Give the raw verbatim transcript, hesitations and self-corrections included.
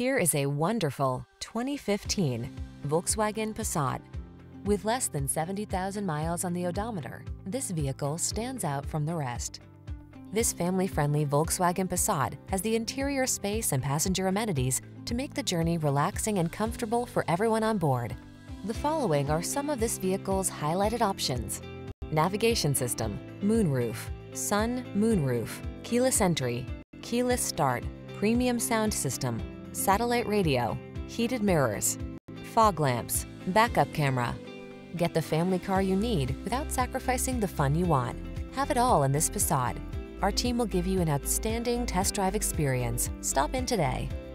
Here is a wonderful twenty fifteen Volkswagen Passat. With less than seventy thousand miles on the odometer, this vehicle stands out from the rest. This family-friendly Volkswagen Passat has the interior space and passenger amenities to make the journey relaxing and comfortable for everyone on board. The following are some of this vehicle's highlighted options: navigation system, moonroof, sun moonroof, keyless entry, keyless start, premium sound system, satellite radio, heated mirrors, fog lamps, backup camera. Get the family car you need without sacrificing the fun you want. Have it all in this Passat. Our team will give you an outstanding test drive experience. Stop in today.